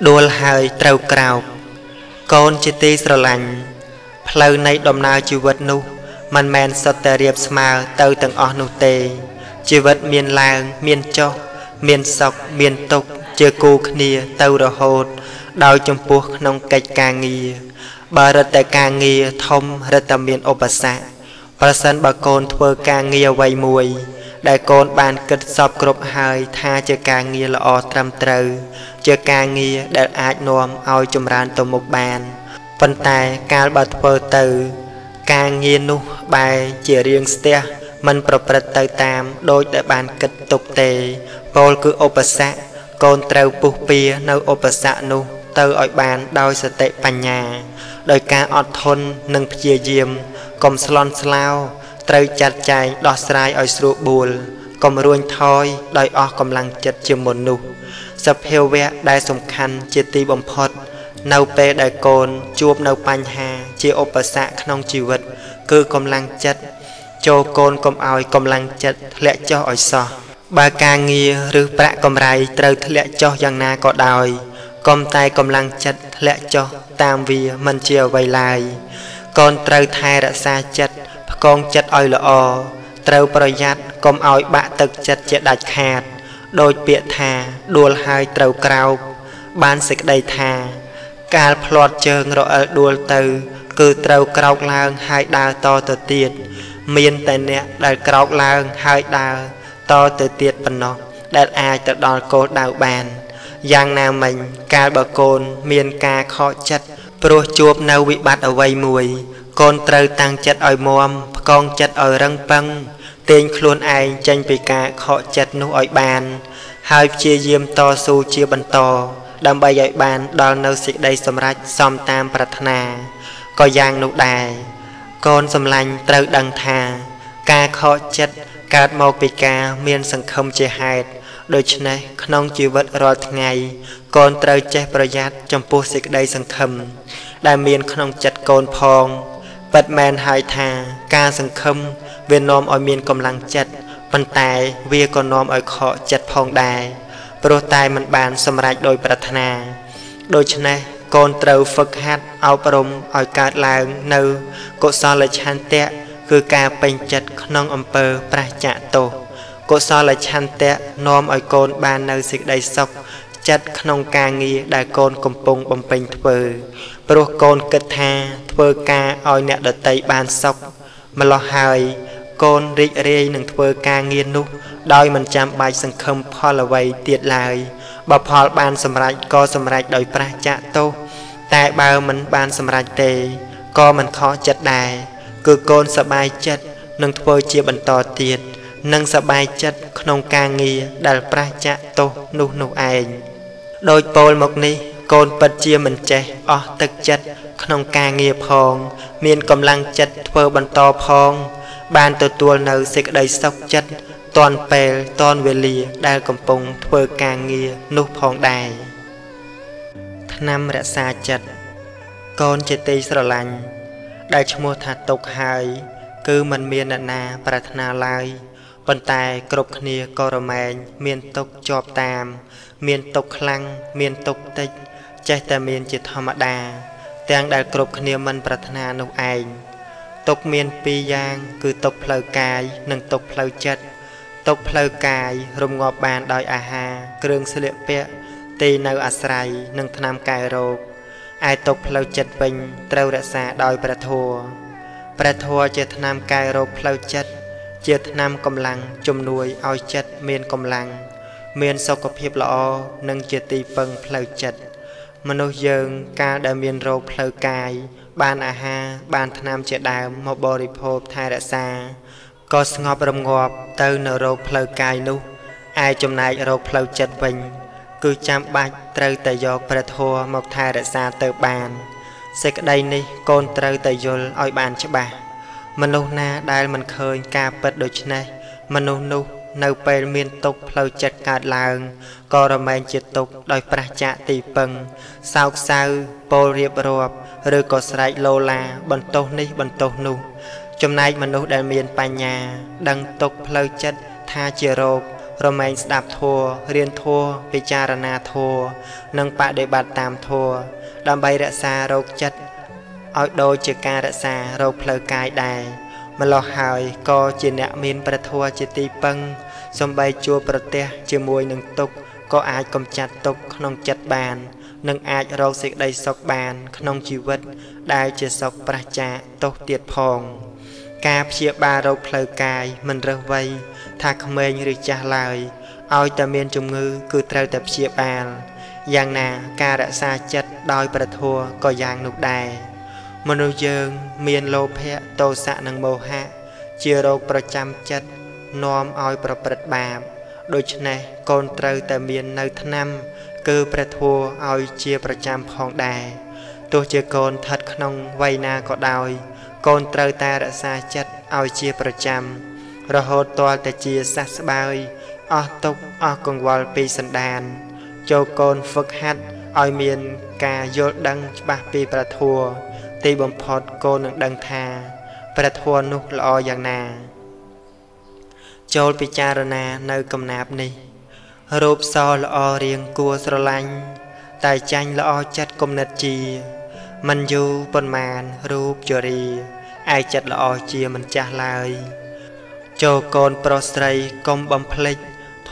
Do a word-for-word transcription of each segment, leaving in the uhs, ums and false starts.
Đôl hơi trâu cào Con chê tê sờ lành Phlâu này đòm nào chư vật nu Màn mèn sọt tè riêp smào Tâu tầng ọ nu tê Chư vật miền làng, miền cho Miền sọc, miền tục Chư cú khnia tâu đồ hột Đau chung buộc nông cách ca nghi Bà rật tè ca nghi thông Rật tà miền ô bà sạ Bà sân bà con thua ca nghi vầy mùi Đại con bàn kịch sọp cộp hơi Tha chư ca nghi là ọ trăm trâu Chư ca nghi đại ách nôm Ôi chùm ràn tổ mục bàn Phần tài ca bà thua tử Ca nghi nu bài Chìa riêng stia Mình bà bật tờ tam Đôi đại bàn kịch tục tề Bôl cứ ô bà sạ Con trâu bù bìa nâu ô bà sạ nu Tâu ôi bàn đôi sở tệ bà nhà Đôi ca ọt thôn nâng chìa diêm Công slon slao Trâu chặt chạy đo srai ôi srụ bùl Công ruôn thoi Đôi ọ công lăng chật chìa môn nu Sập hiệu vẹt đai sông khăn Chìa ti bông phốt Nâu bê đai côn Chuốp nâu bánh hà Chìa ô bà sạ khăn chì vật Cứ công lăng chật Chô côn công oi công lăng chật Lẹ cho ôi sọ Bà ca nghi rư bạ công rai Trâu lẹ cho giang na có đòi Công tay công lăng chật lẹ cho Tam vì mình chìa vầy lại Con trâu thai ra xa chật Con chật oi lọ Trâu bà giặt công oi bạ tực chật chịa đạch hạt Đôi bịa thà Đuol hai trâu cao Bán xích đầy thà Cà lọt chơn rồi ở đuol từ Cứ trâu cao lang hai đào to tờ tiệt Miên tài nẹ đào cao lang hai đào To tờ tiệt bằng nó Đạt ai tờ đòn cô đào bàn Giang nào mình ca bà con Miên ca khó chất Pro chuộc nâu bị bắt ở vây mùi Con trâu tăng chất oi mồm Con chất oi răng băng Tên khuôn ai chanh bị ca khó chất nụ oi bàn Hai chia diêm to su chia bần to Đâm bay oi bàn đo nâu xịt đầy xâm rách Xóm tam pratana Có giang nụ đài Con xâm lành trâu đăng thà Ca khó chất Cát mô bị ca miên sẵn không chê hạt Đôi chân này, nông chư vật rõ ngày Con trâu chết bà giác trong phố xích đầy sẵn khâm Đại miên nông chật con phong Vật mẹn hai thà, ca sẵn khâm Vì nôm ôi miên công lăng chật Văn tài, vì con nôm ôi khó chật phong đài Pro tài mạnh bàn xâm rạch đôi bà thà Đôi chân này, con trâu phật hát Áo bà rung ôi cát làng nâu Cô so là chán tẹ Cứ ca bênh chật nông ôm bơ bà chạ tổ Cô so là chăn tẹ nôm ôi con ba nơi xịt đầy sọc Chất nông ca nghi đại con công bông bông bình thơ Pro con kết tha thơ ca ôi nẹ đợt tây bàn sọc Mà lo hài con rị rê nâng thơ ca nghiên nụ Đôi mình chạm bạch sẵn khâm phó là vầy tiệt lại Bà phó bàn xâm rạch có xâm rạch đôi bà chạ tô Tại bao mình bàn xâm rạch tê Có mình khó chất đài Cứ con sợ bài chất nâng thơ chia bần tò tiệt Nâng sợ bài chất nông ca nghi Đà bà chạ tô nụ nụ ảnh Đôi bôl mộc ni Con bật chia mình chê Ó tức chất nông ca nghi phong Miên công lăng chất thơ bần to phong Bàn tổ tuôn nâu xích đầy sốc chất Toàn bèl toàn về lìa Đà cầm bông thơ ca nghi nụ phong đài Năm rạ xa chất Con chê tì sở lành Đà chú mô thả tục hài Cứ mình miên nạ nà bà thả lai Vân tài cục nia cò rò mèn miên tục chọp tam miên tục lăng miên tục tích trái tam miên chỉ thọ mà đà tiếng đại cục nia mình pratna nô ảnh tục miên pi giang cứ tục phơi cài nâng tục phơi chất tục phơi cài rùm ngọt bàn đòi à hà kêu sư lệ pẹ tì nâu asray nâng tham cài rộp ai tục phơi chất bình trâu rạ xa đòi prathua prathua chỉ tham cài rộp phơi chất Chia nam công lăng chùm nuôi oi chất miên công lăng Miên sau có hiệp lọ nâng chia ti phân phơi chất Mà nô dương ca đã miên rô phơi cài Ban à ha ban nam chia đào mô bò rịp hộp thai đã xa Có ngọp râm ngọp tơ nở rô phơi cài nu Ai chùm này rô phơi chất vinh Cứ chạm bạch trâu tờ dọc bà thua mọc thai đã xa tờ bàn Sẽ cái đây ni con trâu tờ dùl oi bàn cho bà Mình nô na đai mình khơi ca bật đôi chân này Mình nô nô nâu bê miên tục lâu chật cạt làng Cô rô mên chịt tục đôi bà chạ tì bần Sao sao bô riêng rộp Rư có sợi lô la bần tốt ní bần tốt nụ Chùm nay mình nô đai miên bà nhà Đăng tục lâu chật tha chìa rộp remain snap tour, rian tour, pijarana tour, nung pat de bat tam tour, dam bay that sa rope chat, outdoor chica that sa rope plug guide die, Malo high, call chin at mean pratua chitty pung, some bay chua protect, chimoy nung tuk, call I come chat tuk, nung chat ban, nung at rosic day sock ban, nung chiwet, die chisok pracha, tuk tiet pong. Cáp chia ba râu pleu cài mình rơi vây thạc mền rực trả lời ao ta miên trùng ngư cứ treo tập chia ba giang nà ca đã xa chết đòi bật thua coi giang nục đài manu dương miên lô phe tô xạ nằng mồ hạ chia râu bờ trăm chết nom ao bờ bật bàm đôi chân này con treo ta miên nơi thân năm cứ bật thua ao chia bờ trăm phong đài tôi chia con thật không vay na có đòi con trâu ta đã xa chất ao chia bờ trăm rồi hốt toa ta chia sát bay ao tốc ao con wall pi sân đàn cho con phật hát ao miền cà vô đăng ba pi bờ thua tì bầm phật con đăng thà bờ thua nút lò giang nà cho pi cha na nơi cầm nạp này rộp so lò riêng cua sờ lanh tài tranh lò chất công nết chi mình dù bần màn rụp cho đi ai chặt lọ chia mình trả lời cho con prostray công bấm plek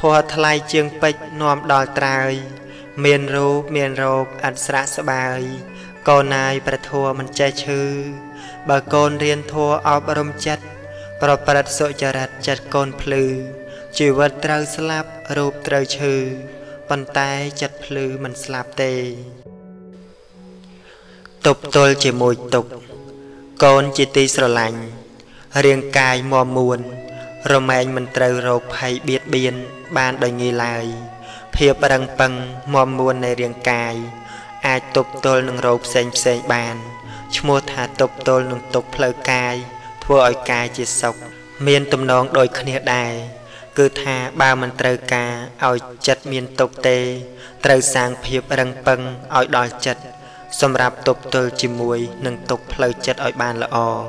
thua thay chương pech nom đòi trai miền rụp miền rộp ăn sạ sạ bài con này bà thua mình chạy chư bà con riêng thua áo bà rôm chất bà bà sội chả rạch chặt con plư chỉ vật trâu slap rụp trâu chư bàn tay chặt plư mình slap tê tục tôi chỉ mùi tục con chỉ tí sờ lạnh riêng cài mò muôn rồi mẹ mình trâu rộp hay biết biên ban đời nghi lại hiệp răng bằng mò muôn này riêng cài ai tục tôi nâng rộp xanh xanh bàn mua thả tục tôi nâng tục lơ cài thua ỏi cài chỉ sọc miên tùm nón đôi khnia đài cứ thả ba mình trâu cà ỏi chật miên tục tê trâu sang hiệp răng bằng ỏi đòi chật xâm rạp tục tôi chỉ mùi nâng tục lâu chất ỏi bàn là ồ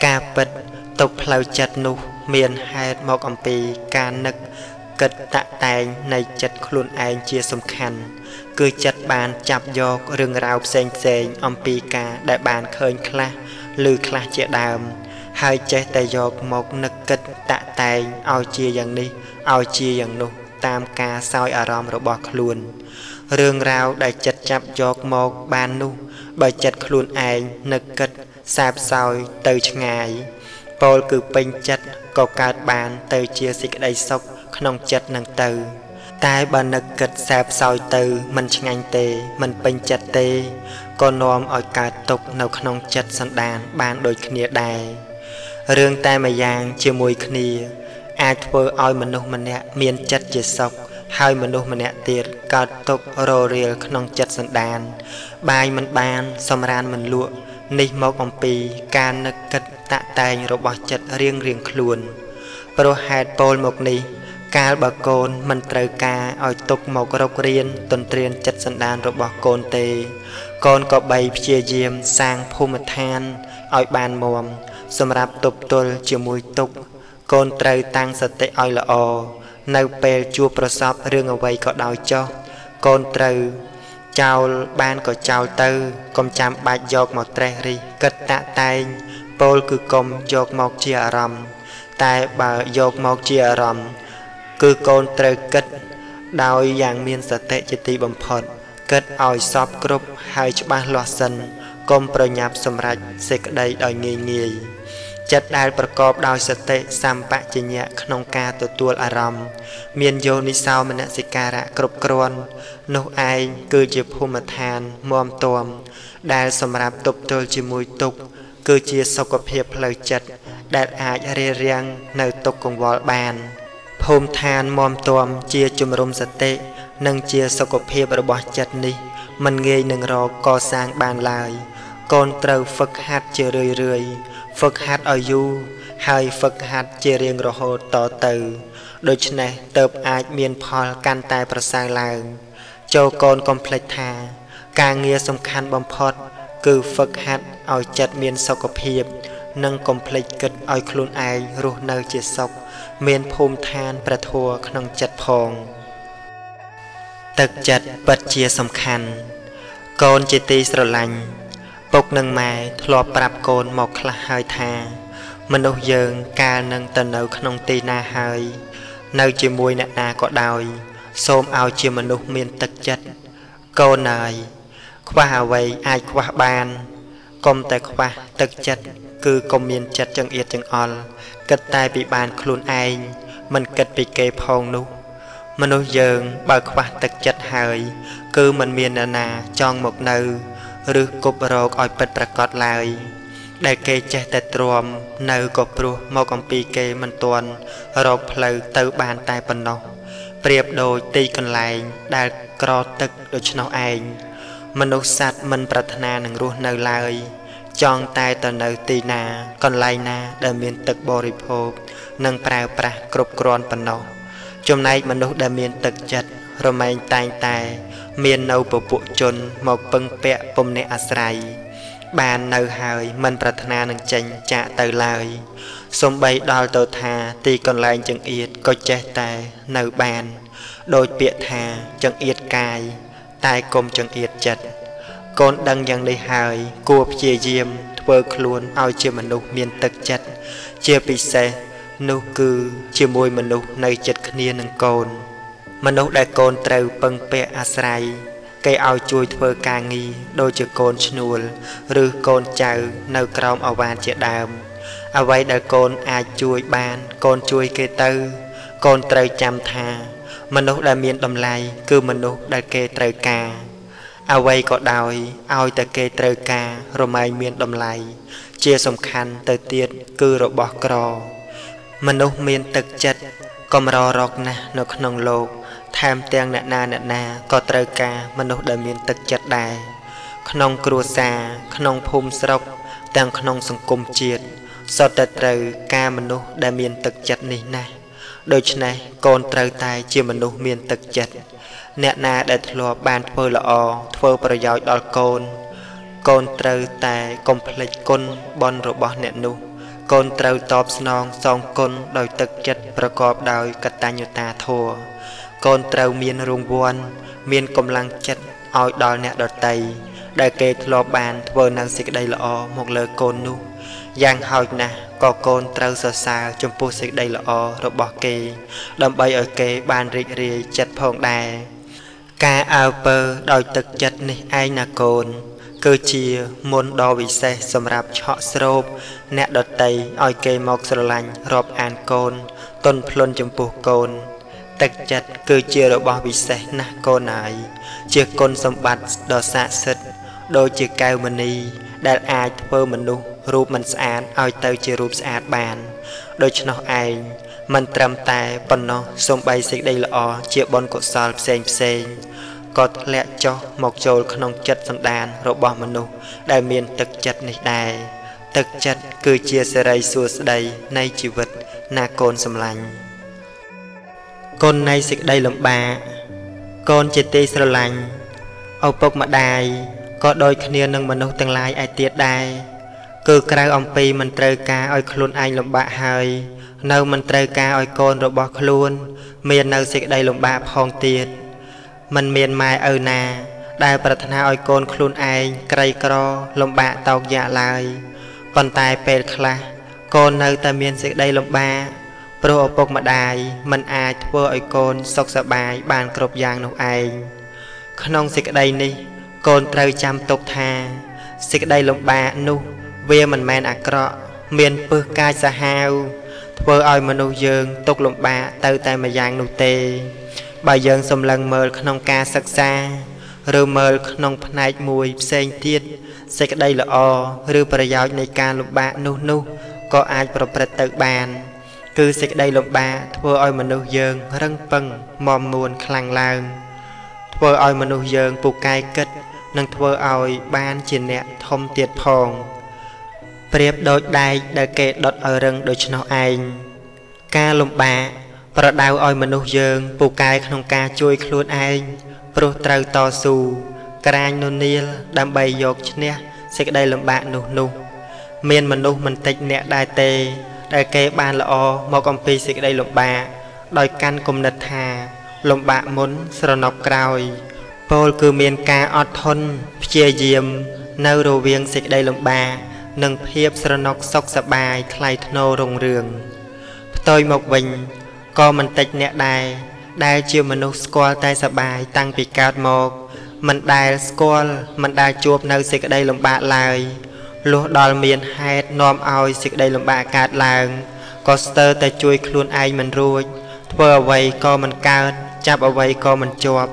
ca bật tục lâu chất nụ miền hai mọc ẩm bì ca nực cất tạ tàn này chất khuôn anh chia xâm khăn cứ chất bàn chạp dọc rừng rào xanh xanh ẩm bì ca đại bàn khơi khla lưu khla chia đàm hai chế tay dọc mọc nực cất tạ tàn ao chia dần đi ao chia dần nụ tam ca soi ở rõm rồi bọc luôn rương rào đại chặt chạp giọt một bàn nu bởi chặt khuôn ảnh nực kịch sạp sòi từ ngày Paul cử bình chặt có cát bàn từ chia xịt đầy sọc không chặt nâng từ tai bà nực kịch sạp sòi từ mình ngành tê mình bình chặt tê con nôm ở cả tục nào không chặt sẵn đàn bàn đôi khía đài rương tai mà giang chia mùi khía ai thơ oi mình nụ mình nè miên chặt chia sọc hai mình đôi mình nẹt tiệt cả tục rồ rìa non chặt sẵn đàn bài mình bàn xâm ran mình lụa nị mộc ông pì ca nực kịch tạ tay rồi bỏ chặt riêng riêng luôn pro hạt pol mộc nị ca bà con mình trời ca ở tục mộc rọc riêng tuần riêng chặt sẵn đàn rồi bỏ con tê con có bày chia diêm sang phu mật than ở bàn mồm xâm rạp tục tôi chiều mùi tục con trời tăng sạch tê oi là o nâu bèo chua pro sọp rương ở vầy có đòi cho con trâu chào ban có chào tư công chạm bạch giọt một tre ri cất tạ tay pol cứ công giọt một chia rầm tại bà giọt một chia rầm cứ con trâu cất đòi dạng miên sở tệ chỉ tì bầm phật cất ỏi sọp group hai cho ba loạt sân công pro nhạp xâm rạch sẽ đầy đòi nghề nghề chất đại bậc cọp đòi sạch tệ xăm bạ chế nhẹ khăn ca tổ tuôn à rầm miền dô ni sao mình ạ xì ca rạ cộp côn nô ai cư dịp hùm mà than mòm tòm đại xâm rạp tục tôi chỉ mùi tục cư chia sâu cọp hiệp lời chất đại ách rì riêng nơi tục cùng vọl bàn hùm than mòm tòm chia chùm rùm sạch tệ nâng chia sâu cọp hiệp rồi bỏ chất đi mình nghe nâng rô co sang bàn lại con trâu phật hát chê rươi rươi Phật hát ở du hai Phật hát chia riêng rồi hồ tỏ từ đôi chân này tập ai miền phò can tài bờ sang làng cho con complex thà ca nghe song khăn bom phật cử Phật hát ở chặt miền sau cọp hiệp nâng complex kịch ở khuôn ai ruột nơi chia sọc មានភូមិឋានប្រធัวក្នុងចិត្តផងទឹកចិត្តពិតជាសំខាន់កូនជាទីស្រឡាញ់ពុកនិងម៉ែធ្លាប់ប្រាប់កូនមកខ្លះហើយថាមនុស្សយើងកាលនឹងទៅនៅក្នុងទីណាហើយនៅជាមួយអ្នកណាក៏ដោយសូមឲ្យជាមនុស្សមានទឹកចិត្តកូនហើយខ្វះអ្វីអាចខ្វះបានកុំតែខ្វះទឹកចិត្តគឺកុំមានចិត្តចង្អៀតចង្អល់គិតតែពីបានខ្លួនឯងមិនគិតពីគេផងនោះមនុស្សយើងបើខ្វះទឹកចិត្តហើយគឺមិនមាននរណាចង់មកនៅឬគប់រកឲ្យពិតប្រាកដឡើយដែលគេចេះតែទ្រាំនៅក៏ព្រោះមកអំពីគេមិនទាន់រកផ្លូវទៅបានតែប៉ុណ្ណោះប្រៀបដូចទីកន្លែងដែលក្រទឹកដូច្នោះឯងមនុស្សសត្វមិនប្រាថ្នានឹងរស់នៅឡើយចង់តែទៅនៅទីណាកន្លែងណាដែលមានទឹកបរិភោគនិងប្រើប្រាស់គ្រប់គ្រាន់ប៉ុណ្ណោះចំណែកមនុស្សដែលមានទឹកចិត្តរមែងតែងតែមាននៅពពួកជនមកពឹងពាក់ពំអ្នកអាស្រ័យបាននៅហើយមិនប្រាថ្នានឹងចេញចាកទៅឡើយសំបីដល់ទៅថាទីកន្លែងចង្អៀតក៏ចេះតែនៅបានដោយពាក្យថាចង្អៀតកាយតែកុំចង្អៀតចិត្តកូនដឹងយ៉ាងនេះហើយគួរព្យាយាមធ្វើខ្លួនឲ្យជាមនុស្សមានទឹកចិត្តជាពិសេសនោះគឺជាមួយមនុស្សនៅចិត្តគ្នានឹងកូនមនុស្សដែលកូនត្រូវពឹងពាក់អាស្រ័យគេឲ្យជួយធ្វើការងារដូចជាកូនឈ្នួលឬកូនចៅនៅក្រោមអវ៉ានជាដើមអ្វីដែលកូនអាចជួយបានកូនជួយគេទៅកូនត្រូវចាំថាមនុស្សដែលមានតម្លៃគឺមនុស្សដែលគេត្រូវការអ្វីក៏ដោយឲ្យតែគេត្រូវការរមែងមានតម្លៃជាសំខាន់ទៅទៀតគឺរបស់ក្រមនុស្សមានទឹកចិត្តកំររកណាស់នៅក្នុងលោកថែមទាំងអ្នកណាអ្នកណាក៏ត្រូវការមនុស្សដែលមានទឹកចិត្តដែរក្នុងគ្រួសារក្នុងភូមិស្រុកទាំងក្នុងសង្គមជាតិសុទ្ធតែត្រូវការមនុស្សដែលមានទឹកចិត្តនេះណាស់ដូច្នេះកូនត្រូវតែជាមនុស្សមានទឹកចិត្តអ្នកណាដែលធ្លាប់បានធ្វើល្អធ្វើប្រយោជន៍ដល់កូនកូនត្រូវតែកុំភ្លេចគុណបុណ្យរបស់អ្នកនោះកូនត្រូវតបស្នងសងគុណដោយទឹកចិត្តប្រកបដោយកតញ្ញូតាធម៌កូនត្រូវមានរង្វាន់មានកម្លាំងចិត្តឲ្យដល់អ្នកដទៃដែលគេធ្លាប់បានធ្វើនៅសេចក្តីល្អមកលើកូននោះយ៉ាងហោចណាស់ក៏កូនត្រូវសរសើរចំពោះសេចក្តីល្អរបស់គេដើម្បីឲ្យគេបានរីករាយចិត្តផងដែរការអើពើដោយទឹកចិត្តនេះឯងណាកូនគឺជាមន្តដ៏វិសេសសម្រាប់ឆក់ស្រោបអ្នកដទៃឲ្យគេមកស្រឡាញ់រាប់អានកូនទន់ភ្លន់ចំពោះកូនទឹកចិត្តគឺជារបស់ពិសេសណាស់កូនហើយជាគុណសម្បត្តិដ៏ស័ក្តិសិទ្ធិដូចជាកែវមณีដែលអាចធ្វើមនុស្សរូបមិនស្អាតឲ្យទៅជារូបស្អាតបានដូច្នោះឯងមិនត្រឹមតែប៉ុណ្ណោះសូម្បីសេចក្តីល្អជាបុណ្យកុសលផ្សេងផ្សេងក៏ធ្លាក់ចុះមកចូលក្នុងចិត្តសន្តានរបស់មនុស្សដែលមានទឹកចិត្តនេះដែរទឹកចិត្តគឺជាសិរីសួស្តីនៃជីវិតណាកូនសម្លាញ់គុណនៃសេចក្តីលំបាកកូនជាទីស្រឡាញ់ឪពុកម្ដាយក៏ដូចគ្នានឹងមនុស្សទាំងឡាយឯទៀតដែរគឺក្រៅអំពីមិនត្រូវការឲ្យខ្លួនឯងលំបាកហើយនៅមិនត្រូវការឲ្យកូនរបស់ខ្លួនមាននៅសេចក្តីលំបាកផងទៀតមិនមានម៉ែឪណាដែលប្រាថ្នាឲ្យកូនខ្លួនឯងក្រីក្រលំបាកតោកយ៉ាកឡើយប៉ុន្តែពេលខ្លះកូននៅតែមានសេចក្តីលំបាកព្រោះឪពុកម្ដាយមិនអាចធ្វើឲ្យកូនសុខសប្បាយបានគ្រប់យ៉ាងនោះឯងក្នុងសេចក្តីនេះកូនត្រូវចាំទុកថាសេចក្តីលំបាកនោះវាមិនមែនអាក្រក់មានពឹសកាយសាហាវធ្វើឲ្យមនុស្សយើងទុកលំបាកទៅតែម្យ៉ាងនោះទេបើយើងសម្លឹងមើលក្នុងការសិក្សាឬមើលក្នុងផ្នែកមួយផ្សេងទៀតសេចក្តីល្អឬប្រយោជន៍នៃការលំបាកនោះនោះក៏អាចប្រព្រឹត្តទៅបានគឺសេចក្តីលំបាកធ្វើឲ្យមនុស្សយើងរឹងពឹងមមមួនខ្លាំងឡើងធ្វើឲ្យមនុស្សយើងពូកែគិតនិងធ្វើឲ្យបានជាអ្នកធំទៀតផងប្រៀបដូចដែកដែលគេដុតឲ្យរឹងដូច្នោះឯងការលំបាកប្រដៅឲ្យមនុស្សយើងពូកែក្នុងការជួយខ្លួនឯងព្រោះត្រូវតស៊ូក្រាញនូនីលដើម្បីយកឈ្នះសេចក្តីលំបាកនោះនោះមានមនុស្សមិនតិចអ្នកដែរទេ ដែលគេបានល្អមកអំពីសេចក្តីលំបាកដោយកាន់គំនិតថាលំបាកមុនស្រណុកក្រោយពោលគឺមានការអត់ធន់ព្យាយាមនៅរវាងសេចក្តីលំបាកនិងភាពស្រណុកសុខសប្បាយថ្លៃថ្នូររុងរឿងផ្ទុយមកវិញក៏មិនតិចអ្នកដែរដែលជាមនុស្សស្គាល់តែសប្បាយតាំងពីកើតមកមិនដែលស្គាល់មិនដែលជួបនៅសេចក្តីលំបាកឡើយលុះដល់មានហេតុនាំឲ្យសេចក្តីលំបាកកើតឡើងក៏ស្ទើរតែជួយខ្លួនឯងមិនរួចធ្វើអ្វីក៏មិនកើតចាប់អ្វីក៏មិនជាប់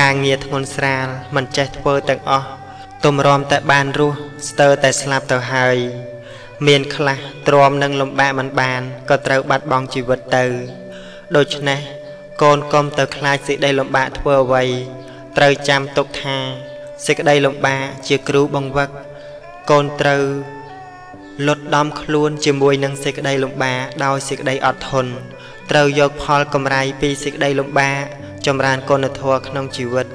ការងារធ្ងន់ស្រាលមិនចេះធ្វើទាំងអស់ទំរាំតែបានរស់ស្ទើរតែស្លាប់ទៅហើយមានខ្លះទ្រាំនឹងលំបាកមិនបានក៏ត្រូវបាត់បង់ជីវិតទៅដូច្នេះកូនកុំទៅខ្លាចសេចក្តីលំបាកធ្វើអ្វីត្រូវចាំទុកថាសេចក្តីលំបាកជាគ្រូបង្វឹកកូនត្រូវលត់ដំខ្លួនជាមួយនឹងសេចក្តីលំបាកដោយសេចក្តីអត់ធន់ត្រូវយកផលកម្រៃពីសេចក្តីលំបាកចម្រើនគុណធម៌ក្នុងជីវិត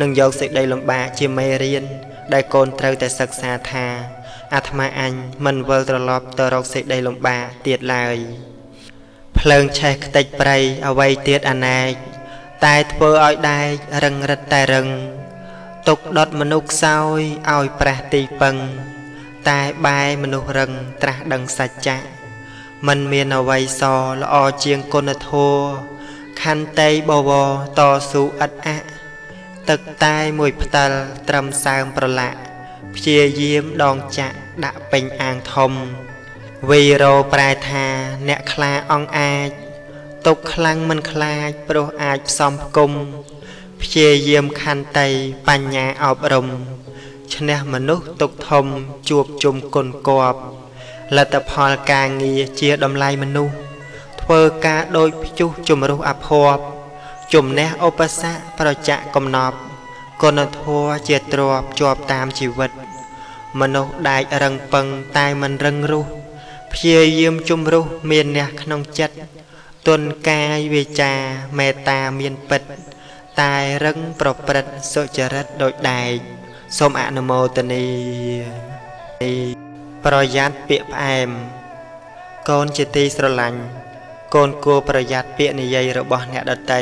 និងយកសេចក្តីលំបាកជាមេរៀនដែលកូនត្រូវតែសិក្សាថាអាត្មាអញមិនវិលត្រឡប់ទៅរកសេចក្តីលំបាកទៀតឡើយភ្លើងឆេះខ្ទេចព្រៃអ្វីទៀតអណែកតែធ្វើឲ្យដែករឹងរិតតែរឹងទុកដុតមនុស្សខ្សោយឲ្យប្រះទីពឹងតែបែរមនុស្សរឹងត្រាស់ដឹងសច្ចៈមិនមានអ្វីសល្អជាងគុណធម៌ខន្តីបវរតស៊ូឥតអាក់ទឹកតែមួយផ្ដិលត្រឹមសើមប្រឡាក់ព្យាយាមដងចាក់ដាក់ពេញអាងធំវីរោប្រែថាអ្នកខ្លាអង្អាចទុកខ្លាំងមិនខ្លាចព្រោះអាចផ្សំផ្គុំព្យាយាមខន្តីបញ្ញាអប់រំឈ្នះមនុស្សទុកធំជួបជុំគុណគប់លទ្ធផលការងារជាតម្លៃមនុស្សធ្វើការដោយព្យុះជំរុះអភ័ព្វជំនះឧបសគ្គប្រជាកំណប់គុណធម៌ជាទ្រព្យជាប់តាមជីវិតមនុស្សដែករឹងពឹងតែមិនរឹងរូសព្យាយាមជំរុះមានអ្នកក្នុងចិត្តទុនកាយវាចាមេត្តាមានពិតតែរឹងប្រព្រឹត្តសុចរិតដោយដែកសូមអនុមោទនីប្រយ័ត្នពាក្យផ្អែមកូនជាទីស្រឡាញ់កូនគួរប្រយ័ត្នពាក្យនិយាយរបស់អ្នកដទៃ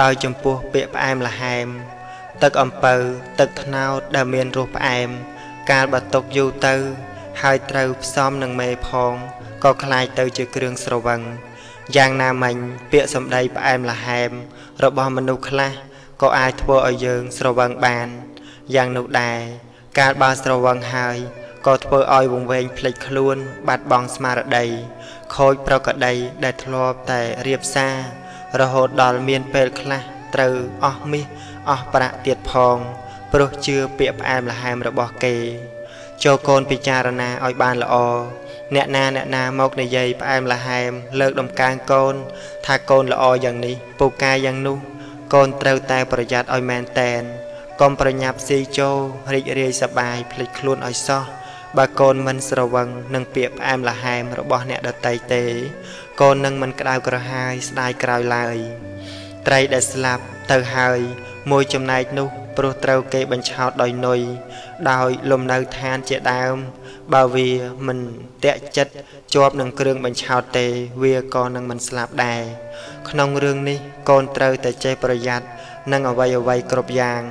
ដោយចំពោះពាក្យផ្អែមល្ហែមទឹកអំពៅទឹកត្នោតដែលមានរសផ្អែមកាលបើទុកយូរទៅហើយត្រូវផ្សំនឹងមេផងក៏คล้ายទៅជាគ្រឿងស្រវឹងយ៉ាងណាមិញពាក្យសម្ដីផ្អែមល្ហែមរបស់មនុស្សខ្លះក៏អាចធ្វើឲ្យយើងស្រវឹងបានយ៉ាងនោះដែរកាលបើស្រវឹងហើយក៏ធ្វើឲ្យវង្វេងភ្លេចខ្លួនបាត់បង់ស្មារតីខូចប្រក្រតីដែលធ្លាប់តែរៀបសាររហូតដល់មានពេលខ្លះត្រូវអស់មាសអស់ប្រាក់ទៀតផងព្រោះជឿពាក្យផ្អែមល្ហែមរបស់គេចូលកូនពិចារណាឲ្យបានល្អអ្នកណាអ្នកណាមកនិយាយផ្អែមល្ហែមលើកដំកើងកូនថាកូនល្អយ៉ាងនេះពូកែយ៉ាងនោះកូនត្រូវតែប្រយ័ត្នឲ្យមែនតែនកុំប្រញាប់ស៊ីចូលរីករាយសប្បាយភ្លេចខ្លួនឲ្យសោះបើកូនមិនស្រវឹងនឹងពាក្យផ្អែមល្ហែមរបស់អ្នកដទៃទេកូននឹងមិនក្តៅក្រហាយស្ដាយក្រោយឡើយត្រីដែលស្លាប់ទៅហើយមួយចំណែកនោះព្រោះត្រូវគេបញ្ឆោតដោយនុយដោយលំនៅឋានជាដើមបើវាមិនតាក់ចិត្តជាប់នឹងគ្រឿងបញ្ឆោតទេវាក៏នឹងមិនស្លាប់ដែរក្នុងរឿងនេះកូនត្រូវតែចេះប្រយ័ត្ននឹងអ្វីអ្វីគ្រប់យ៉ាង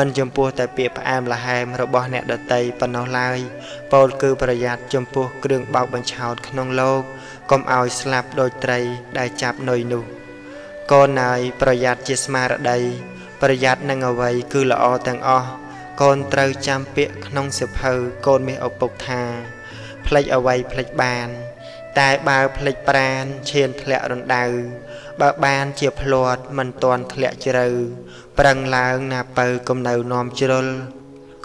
មិនចំពោះតែពាក្យផ្អែមល្ហែមរបស់អ្នកដតីប៉ុណ្ណោះឡើយពោលគឺប្រយ័ត្នចំពោះគ្រឿងបោកបញ្ឆោតក្នុងលោកកុំឲ្យស្លាប់ដោយត្រីដែលចាប់នុយនោះកូនហើយប្រយ័ត្នជាស្មារតីប្រយ័ត្ននឹងអ្វីគឺល្អទាំងអស់កូនត្រូវចាំពាក្យក្នុងសិភៅកូនមាសឪពុកថាភ្លេចអ្វីភ្លេចបានតែបើភ្លេចប្រានឈានធ្លាក់រណ្ដៅបើបានជាភ្លាត់មិនទាន់ធ្លាក់ជ្រៅប្រឹងឡើងណាបើគំនៅនាំជ្រុល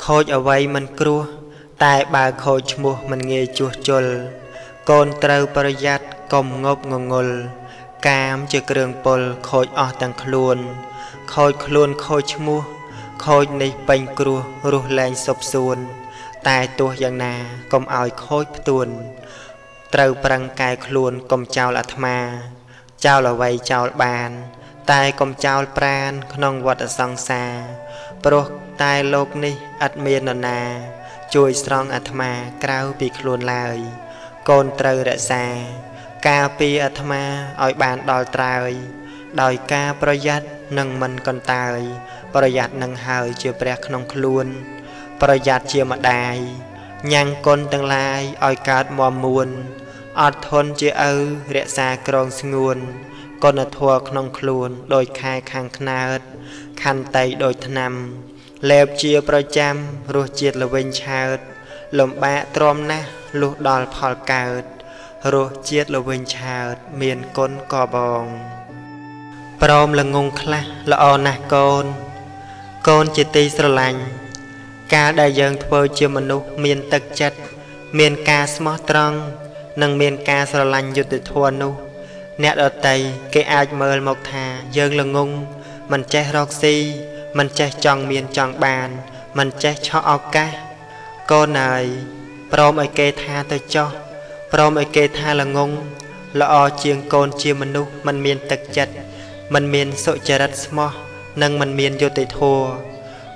ខូចអ្វីមិនគ្រោះតែបើខូចឈ្មោះមិនងាយជួសជុលកូនត្រូវប្រយ័ត្នកុំងប់ងងុលកាមជាគ្រឿងពុលខូចអស់ទាំងខ្លួនខូចខ្លួនខូចឈ្មោះខូចនេះពេញគ្រោះរស់លែងសុបសួនតែទោះយ៉ាងណាកុំឲ្យខូចផ្ទួនត្រូវប្រឹងកែខ្លួនកុំចោលអាត្មាចោលអ្វីចោលបានតែកុំចោលប្រាណក្នុងវដ្តសង្សារព្រោះតែលោកនេះឥតមាននរណាជួយស្រង់អាត្មាក្រៅពីខ្លួនឡើយ Con trâu ra xa, ca pi at ma, oi bàn đòi trời, đòi ca project nâng mình con tài, project nâng hời chưa bẹt nông luôn, project chưa mà đài, nhang con tương lai oi cát mò muôn, ọt thôn chưa ơ ra xa con nguồn, con ở thua nông luôn đôi khai khang knát, khăn tay đôi tham, leo chia project rồi chia là bên chào, lồng ba trom na. Lúc đòi phò cào, rồi chết là vinh chào miền con cò bòn. Prom là ngung khla là on à con, con chỉ ti sờ lành. Cá đại dương thưa chưa mình nu miền tật chật, miền cá smart trăng, nâng miền cá sờ lành dột để thua nu. Nét ở tay cái ai mờ một thà dương là ngung, mình che roxy, mình che tròn miền tròn bàn, mình che cho ao cá. Con này. Prom ai kê tha tôi cho, prom ai kê tha là ngung, là o chiêng con chia mình nu, mình miền tật chật, mình miền sội chật small, nâng mình miền vô tây thua,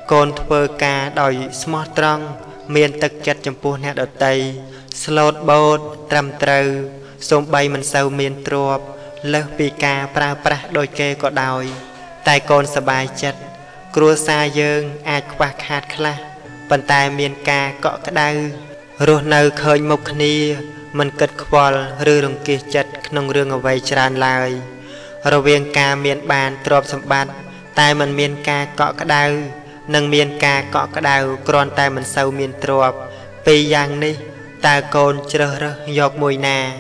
con thưa ca đòi small trăng, miền tật chật chấm pu nè đợt tây, slot boat trầm trâu, sông bay mình sâu miền trộp, lơ pi ca pra pra đôi kê có đòi, tai con sờ bài chật, cua xa dương ai qua khát khla, bàn tay miền ca cọ cái đau. Rồi nâu khơi mộc nia, mình cất khoal rư đồng kia chật nông rương ở vây tràn lại. Rồi viên ca miền bàn trộm sầm bát, tai mình miền ca cọ cái đau, nâng miền ca cọ cái đau, còn tai mình sâu miền trộm. Pi giang đi, ta côn chơ rơ giọt mùi nà.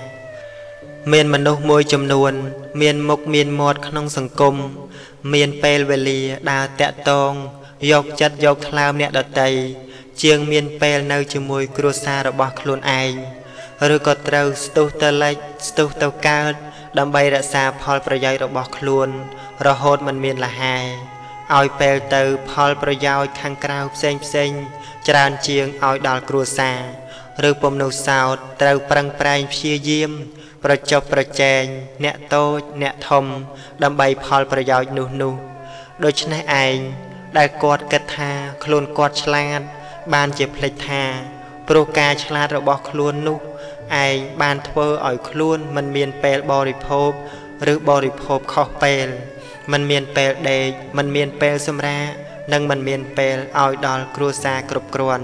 Miền mình nô môi chầm nuồn, miền mộc miền mọt nông sừng cung, miền pel về lìa đào tẹt tông, giọt chật giọt lao nẹt đợt tây. Chiêng miền pel nơi chư mùi cua xa rồi bỏ luôn ai, rồi có trâu stu tơ lách stu tơ cao, đâm bay ra xa Paul Project rồi bỏ luôn, rồi hốt mình miền là hai, oi pel từ Paul Project khang cao xinh xinh, tràn chiêng oi đào cua xa, rồi bom nổ sao trâu prang prang chia diêm, rồi chọc rồi chèn, nẹt tô nẹt thầm, đâm bay Paul Project nu nu, đôi chân ai, đại quạt cật tha, luôn quạt slang. Ban chế phịch thà, pro ca chla rồi bỏ luôn nu, ai ban thơ ở luôn mình miền pel body pop, rứ body pop khó pel, mình miền pel đề, mình miền pel xâm ra, nâng mình miền pel ở đòn cua xa cột cồn,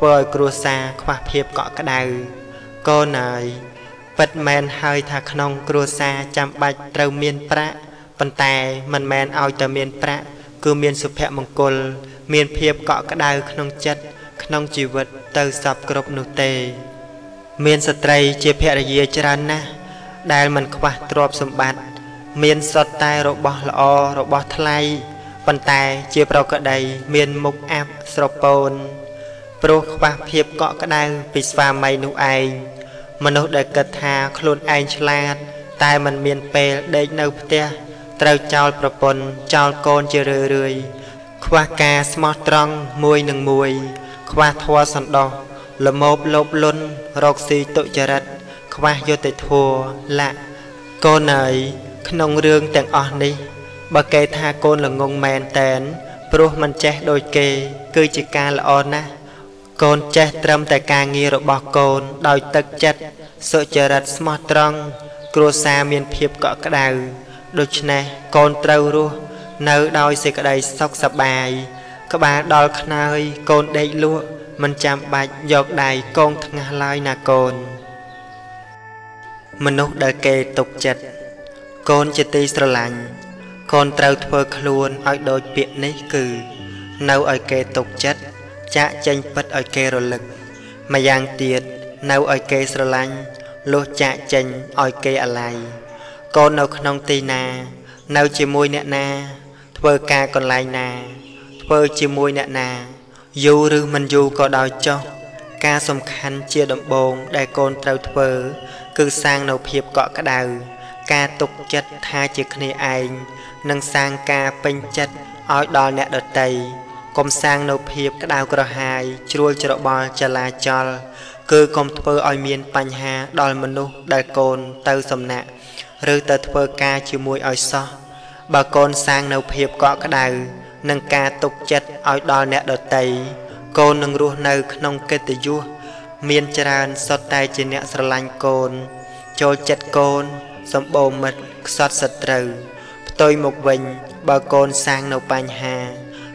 thơ cua xa khoa hiệp cọ cả đầu, cô này, vật men hơi thà khong cua xa chạm bạch trâu miền pra, vận tài mình men ở từ miền pra, cứ miền sụp hẹ mông cồn. Miền phiệp cọ cả đau khăn chất, khăn chịu vật từ sập cột nụ tê. Miền sợi dây chia phe dây chran na, đai mình khóa trộm sầm bát. Miền sọt tai rồi bỏ lọ rồi bỏ thay, bàn tay chia pro cả đầy miền mục áp sropon. Pro khóa phiệp cọ cả đau bị pha mây nụ ai, mình nụ đầy cật hà khôn ai chlan. Tai mình miền pè đầy nâu tia, trâu chòi propon chòi con chia rười rười. Khoa ca smart trăng mùi nâng mùi, khoa thua sẵn đo, là mộp lộp luôn, rọc xì tụi chả rạch, khoa vô tệ thua, lạ. Cô này, nông rương tàng ổn đi, bà kê tha con là ngôn mẹn tên, bố mình chết đôi kê, cứ chỉ ca là ổn á. Con chết trâm tại ca nghi rồi bỏ con, đòi tất chất, sợ chả rạch smart trăng, cua xa miền phiếp cọ cả đào, đôi chân này, con trâu rùa. Nâu đôi xì cả đầy sóc sạp bài, các bạn đòi khăn ơi, con đầy lụa, mình chạm bạch giọt đầy con thằng ngà lai nà con. Mình út đời kê tục chật, con chì tì sơ lạnh, con trâu thơ khuôn oi đôi biện nấy cừ, nâu oi kê tục chật, chạ chanh bất oi kê rô lực, mà giang tiệt, nâu oi kê sơ lạnh, lô chạ chanh oi kê à lầy, con nâu khăn tì nà, nâu chì mùi nẹ nà. Thơ ca còn lại nà, thơ chì mùi nẹ nà, dù rư mình dù có đòi cho, ca xông khăn chia đậm bồn, đại con trâu thơ, cứ sang nâu hiệp cọ cả đầu, ca tục chất tha chì khăn anh, nâng sang ca pênh chất, ói đo nẹ đợt tầy, công sang nâu hiệp cả đầu cỏ hài, chui cho đọc bò chà la chol, cứ công thơ oi miên bánh hà, đòi mình nụ, đại con tâu xông nạ, rư tờ thơ ca chì mùi oi so. Bà con sang nâu hiệp cọ cả đầu, nâng ca tục chất oi đo nẹ đợt tầy, con nâng ruột nâu nông kê tì vua, Miên tràn sọt tay trên nẹt sờ lanh côn, trôi chật côn, sầm bồ mật sọt sật trừ. Tôi một mình bà côn sang nấu bánh hà,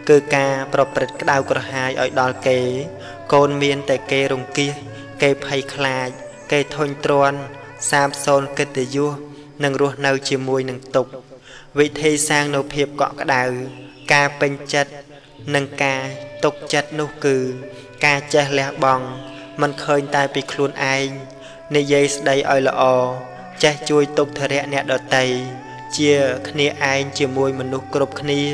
cứ ca proper đào cờ hai ở đòn kế, côn miên tại kê rồng kia, kê phay khai, kê thôn tròn, sam son kê tự vua, nâng ruột nâu chì mùi nâng tục. Vị thi sang nấu hiệp gõ cả đào, ca bên chật, nâng ca tục chật nấu cừ, ca chè lẹ bòng. Mình khơi tay bị khuôn anh nê dây đầy oi lọ Chá chui tục thờ rẹ nẹ đọt tay Chia khní anh chìa mùi mình nụ cụp khní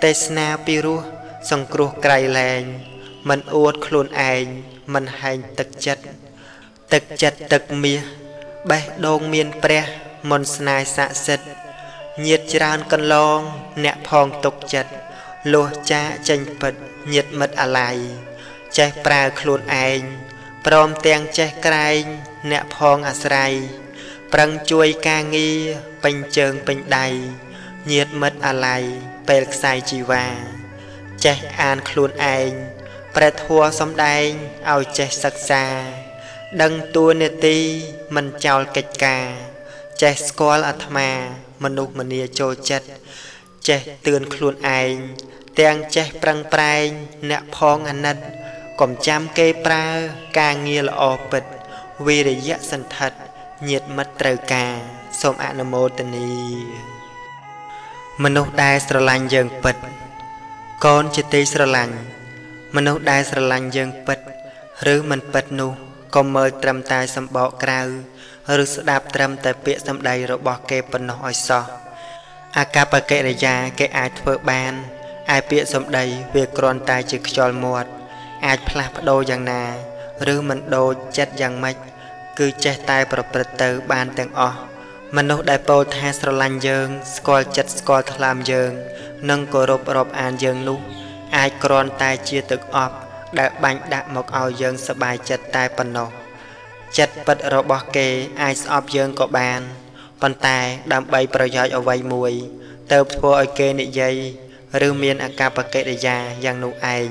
Tê sna piru, sân cua cày lành. Mình uất khuôn anh, mình hành tật chặt. Tật chặt tật mía, bay đông miên pre, mình snai xạ xịt. Nhiệt tràn cân long, nẹ phong tục chặt. Lô cha chanh phật, nhiệt mật à lại. Trái pra khuôn anh, prom tên trái cạnh, nẹ phong à srai Prăng chuối ca nghi, bánh chơn bánh đầy, nhiệt mất à lại, bèl xài chì và Trái an khuôn anh, pra thua xóm đanh, ao trái sắc xa Đăng tua nê ti, mình chào kịch cà Trái scoal à thma, mình úc mình nìa chô chất Trái tươn khuôn anh, tên trái prăng pranh, nẹ phong à nật Còn chăm kê pra, ca nghe là ổ bịch, vì để dạy sân thật, nhiệt mất trời ca, xôm ạ nô mô tình y. Mình ốc đai sơ lanh dân bịch, con chỉ tí sơ lanh. Mình ốc đai sơ lanh dân bịch, rứ mình bịch nụ, con mơ trầm tay xâm bỏ krau, rứ sơ đạp trầm tay bịa xâm đầy rồi bỏ kê bật nô oi xo. A ca bà kê rời ra kê ai thơ ban, ai bịa xâm đầy vì con tay chỉ khôl mọt. Ai phát đồ dạng nà, rư mình đồ chết dạng mạch, cứ chết tay bảo bật tử bàn tàng ọ. Mình ốc đại bố thay sơ lanh dương, scoal chết scoal thật làm dương, nâng cổ rộp rộp án dương lúc. Ai còn tay chia tức ọp, đại bánh đạp mọc áo dương sơ bài chết tay bần nộ. Chết bật rộp bó kê, ai sơ ọp dương cổ bàn, bàn tay đám bày bảo dõi ở vây mùi. Tớ vô ôi kê nị dây, rư miên ạ ca bà kê đại gia dạng nụ anh.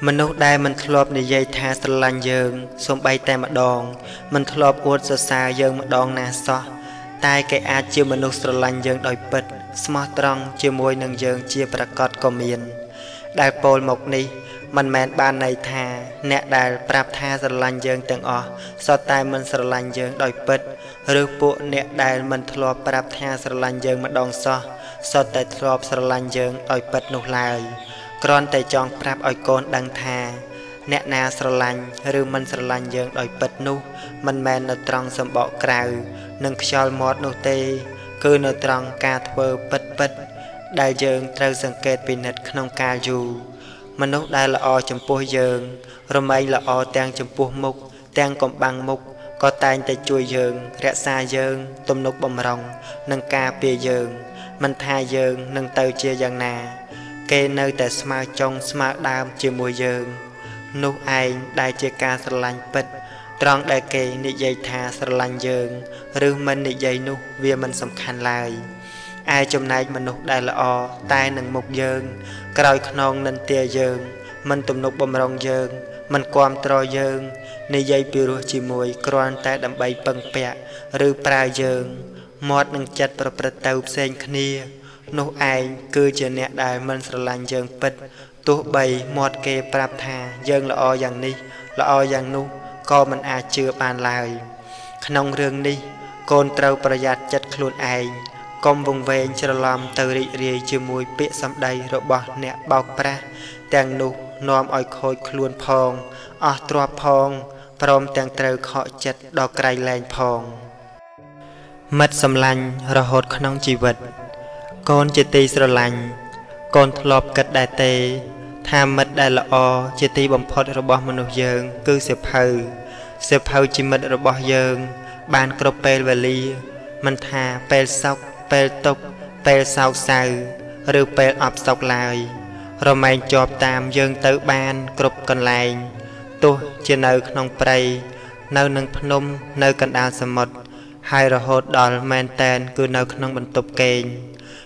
Mình ốc đai mình thọp nì dây tha sơ lanh dương, xông bay tay mặt đòn Mình thọp uốt sơ xa dương mặt đòn nà xó Tai kê át chư mình ốc sơ lanh dương đòi bật Smó trông chư môi nâng dương chia bà cọt có miền Đại bồn mộc ni, mình mẹn ba này tha Nẹ đài bạp tha sơ lanh dương tầng ọ Xó tai mình sơ lanh dương đòi bật Rư bộ nẹ đài mình thọp bạp tha sơ lanh dương mặt đòn xó Xó tai thọp sơ lanh dương đòi bật nụ lại Còn tại chọn pháp oi con đăng thà Nẹ nà sơ lanh, rư mình sơ lanh dương đòi bật nụ Mình mẹ nợ trọng xâm bỏ krau Nâng khôl mọt nụ tê Cứ nợ trọng ca thơ bật bật Đại dương trâu dân kết bình nịch khăn ca dù Mình ốc đai lọ châm bố dương Rồi mây lọ tên châm bố mục Tên còn bằng mục Có tên tại chui dương, rẽ xa dương Tôm nục bầm rồng, nâng ca bìa dương Mình tha dương, nâng tâu chia dân nà Kê nơi tại smart trong smart đam chìa mùi dương Nụ anh đại chìa ca sơ lanh bịch Trong đại kê nị dây tha sơ lanh dương Rư mình nị dây nụ vì mình xâm khăn lại Ai chùm nay mình nụ đại lọ Tai nâng mục dương Crói khôn nâng tia dương Mình tùm nụ bầm rong dương Mình quam trò dương Nị dây bì rùa chì mùi Crói ta đâm bay băng bẹ Rư pra dương Mót nâng chất bà bà tàu xên khnia Nụ anh cứ chờ nẹ đài mình sơ lanh dương bịch Tố bày mọt kê bạp thà dương là o dàng ni Là o dàng nu Cô mình à chưa bàn lại Nông rương ni Côn trâu bà giặt chất khuôn anh Công vùng vên sơ lòm tờ rị rì chư mùi bịa xâm đầy Rồi bỏ nẹ bọc bà Tàng nụ nòm oi khôi khuôn phong Ở trò phong Prom tàng trâu khọ chất đo cày lên phong Mất xâm lanh rồi hốt nông chì vật Con chỉ tí sơ lanh Con thọp kết đại tế Tham mật đại lọ chỉ tí bầm phật rồi bỏ manu dương cứ xếp hầu xếp hầu chỉ mật rồi bỏ dương bàn cột pel và ly mình thà pel sọc pel tóc pel sao sao rêu pel ập sọc lại rồi mày chọp tam dương tới bàn cột cần lại tôi chỉ nợ non prey nợ nâng nôm nợ cần đào sầm mật hai rồi hốt đòn men tên cứ nợ non bận tục kèn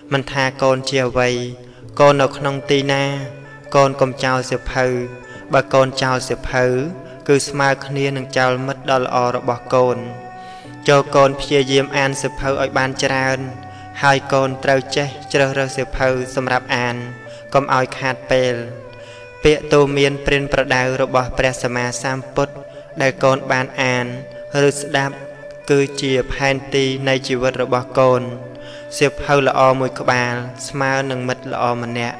mình thà con chiều vậy con nợ non tina con công chào sẹp hờ bà con chào sẹp hờ cứ smart khnia nâng chào mất đo lò rồi bỏ con cho con phía diêm an sẹp hờ ở ban tràn hai con trâu che trâu râu sẹp hờ xâm rạp an con oi khát pel pẹ tô miên prin bờ đào rồi bỏ bè sầm ma sam put đại con ban an rứt đáp cứ chiệp hanti nay chịu vật rồi bỏ con sẹp hờ lò mùi cơ bà smart nâng mất lò mình nè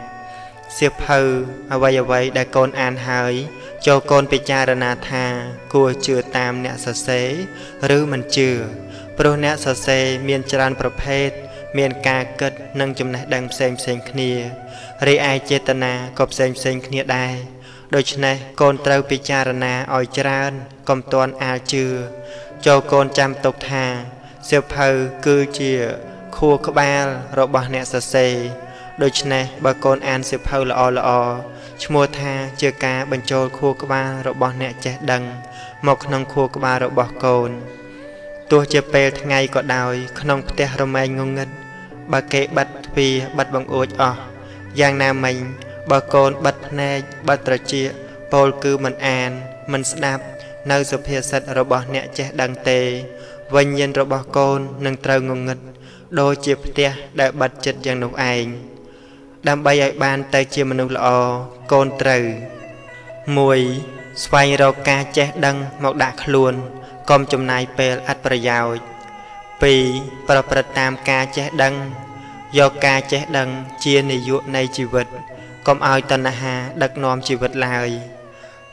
Siêu hư, à vậy à vậy đã con an hỏi cho con bị cha rana tha cua chưa tam nẹt sờ xế rứ mình chưa pro nẹt sờ xế miền trànประเภท miền ca cất nâng chấm này đang xem xem kia rì ai chetana cọp xem xem kia đai đôi chân này con trâu bị cha rana ỏi tràn cầm toàn an chưa cho con chăm tục tha siêu hư cư chìa khua cơ ba rồi bỏ nẹt sờ xế đôi chân này bà con ăn sẹp hầu lọ lọ mua tha chưa cá bận trôi khua cơ ba rồi bỏ nẹt chè đằng mọc nòng khua cơ ba rồi bỏ cồn tua chè pel ngày có đào nòng tè rồi mày ngung ngất bà kệ bật vì bật bằng ối ọ giang nam mình bà con bật nè bật trà chia pol cứ mình ăn mình snap nơi sập hiệt sệt rồi bỏ nẹt chè đằng tề vinh nhân rồi bỏ cồn nâng trâu ngung ngất đôi chè tè đại bật chật giang nục ảnh đam bay ai ban tay chia mình lọ con trừ mùi xoay rau ca che đăng mọc đạc luôn con chùm này pel ắt bờ giàu pì bờ bờ tam ca che đăng do ca che đăng chia này dụ này chịu vật con ao tân hà đặc nom chịu vật lại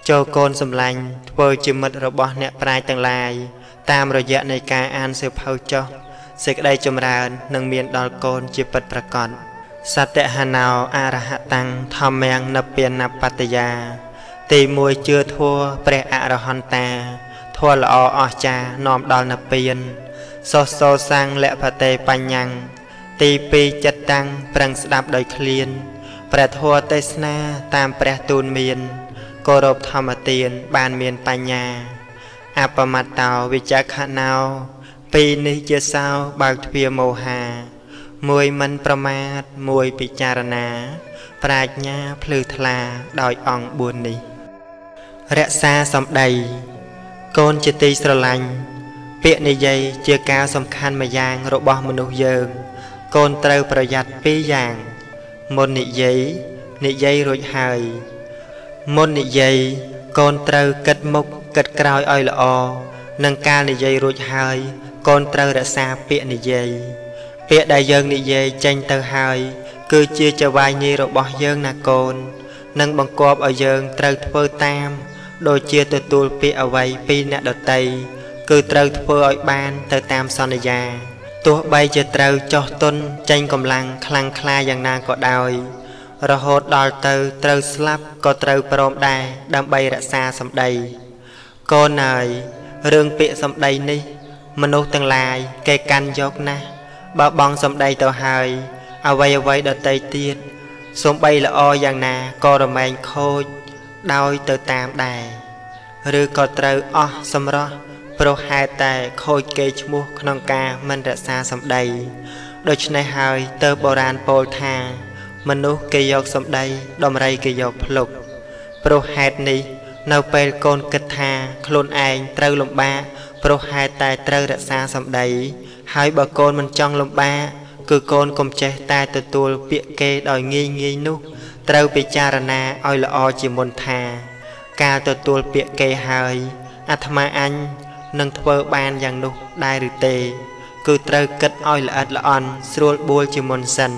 cho con sầm lành vơi chìm mật rồi bỏ nẹp prai tầng lại tam rồi dạ này ca an sẹp hâu cho sẹt đây chùm ra nâng miền đòn con chịu vật bạc con sát đệ hà nào arahatang tham mang nạp biên nạp patya tì mùi chưa thua pre arahanta thua lọ ở cha nom đòn nạp biên so so sang lệ phật tề panyang tì pi chật tăng prang đạp đời khliên pre thua tây na tam pre tuôn miên cô rộp tham tiền ban miên panya apamat tàu vichak hà nào pi ni chia sao bạc thia mô hà mùi mình bà mát, mùi bị chà rà ná Prạch nha, phư thla, đòi ọng buồn đi Rẽ xa xóm đầy Con chì tì sơ lành Biện này dây, chìa cao xóm khăn mà giang Rộ bò mùa nụ dường Con trâu bà giặt bí giang Môn nị dây, nị dây rồi hài Môn nị dây, con trâu kết múc, kết còi oi lọ Nâng ca nị dây rồi hài Con trâu rẽ xa biện nị dây Việc đại dân này về tranh tờ hai cứ chia cho vài nhi rồi bỏ dân nà cồn nâng bằng cọp ở dân trâu thơ tam đôi chia từ tù bị ở vậy pi nạ đợt tây cứ trâu thơ ở ban tờ tam son này già tôi bay cho trâu cho tuân tranh cầm lăng khăng khla giang na có đòi rồi hốt đòi tờ trâu slap có trâu prom đài đam bay đã xa sầm đầy con này rương bị sầm đầy ni mình ô tương lai cây can dọc na bà bong xong đây tàu hài à vay à vay đợt tây tiết xuống bay là o giang nà co rồi mày khôi đôi tờ tam đài rư co trâu o xong ro pro hai tài khôi kê mua non ca mình đã xa xong đây đôi chân này hài tờ boran pol tha mình nuốt kê dọc xong đây đom ray kê dọc lục pro hai ni nâu pel con kịch tha khôn anh trâu lồng ba pro hai tài trâu đã xa xong đây hai bà con mình trong lòng ba cứ con cùng che tay từ tuột bịa kê đòi nghi nghi nu trâu bị cha rana oi là o chỉ muốn thà ca từ tuột bịa kê hơi atma anh nâng thơ ban giang nu đai rử tề cứ trâu kết oi là ắt là on srul buôi chỉ muốn sần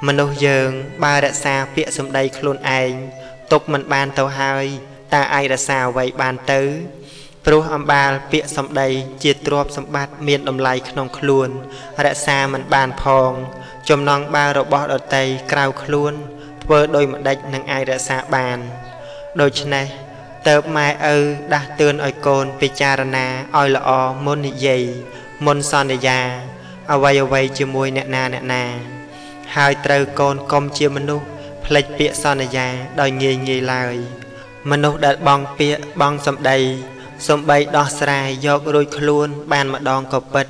mình đâu dường ba đã xa bịa xong đây khôn anh tục mình ban tàu hơi ta ai đã xa vậy ban tứ Pro âm ba bịa xong đây chia trộp xong bát miền đầm lầy nòng luôn đã xa mình bàn phòng chồm non ba rồi bỏ ở tay cào luôn Thơ đôi mặt đạch nâng ai ra xa bàn. Đôi chân này tớp mai ơ đã tương ôi con vì cha ra nà ôi là o môn nị dây môn son nị già ở vầy ở vầy chư mùi nẹ nà nẹ nà hai trâu con công chư mân nụ phạch bịa son nị già đòi nghi nghi lời mân nụ đã bong bịa bong xâm đầy xâm bày đo sài dọc rùi khá luôn bàn mặt đòn cổ bật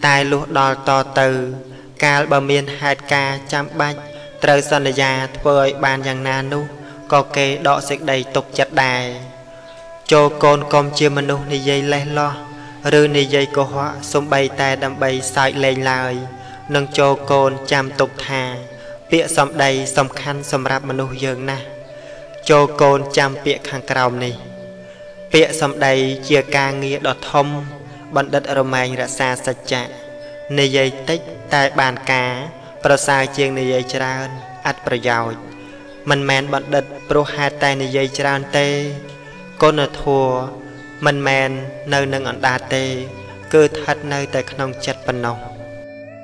tai lũ đo to từ ca bà miên hạt ca chăm bách trâu son nị già vơi bàn dàng nà nụ có kê đọ xích đầy tục chặt đài cho con con chưa mình nụ nì dây lê lo rư nì dây cô hóa xung bay ta đâm bay sợi lên lời nâng cho con chạm tục thà bịa xóm đầy xóm khăn xóm rạp mình nụ dường nà cho con chạm bịa khăn cào này bịa xóm đầy chia ca nghĩa đọt thông bọn đất ở mày ra xa sạch chạ nì dây tích tai bàn cá pro xa chiêng nì dây chả ơn ắt pro giàu mình mẹn bật địch pro hai tay này dây tràn tê con ở thua mình mẹn nơi nâng ẩn đà tê cứ thật nơi tại khăn ông chặt bần nồng.